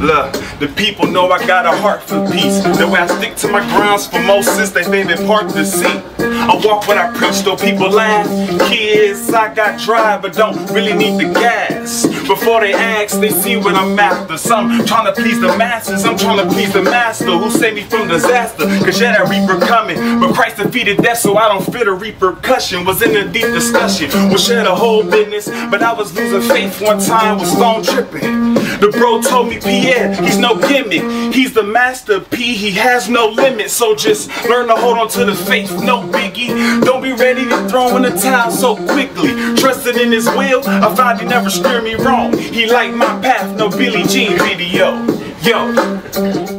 Look, the people know I got a heart for peace. The way I stick to my grounds for most since they've been parked to see. I walk when I preach, though people laugh. Kids, I got drive, but don't really need the gas. Before they ask, they see what I'm after. Some trying to please the masses, I'm trying to please the master who saved me from disaster. Cause yeah, that reaper coming, but Christ defeated death, so I don't fear the repercussion. Was in a deep discussion, we'll share the whole business, but I was losing faith one time, was stone tripping. The bro told me, Pierre, he's no gimmick, he's the Master P, he has no limit. So just learn to hold on to the faith, no biggie. Don't be ready to throw in the towel so quickly. Trusted in his will, I found he never steered me wrong. He liked my path, no Billie Jean video. Yo.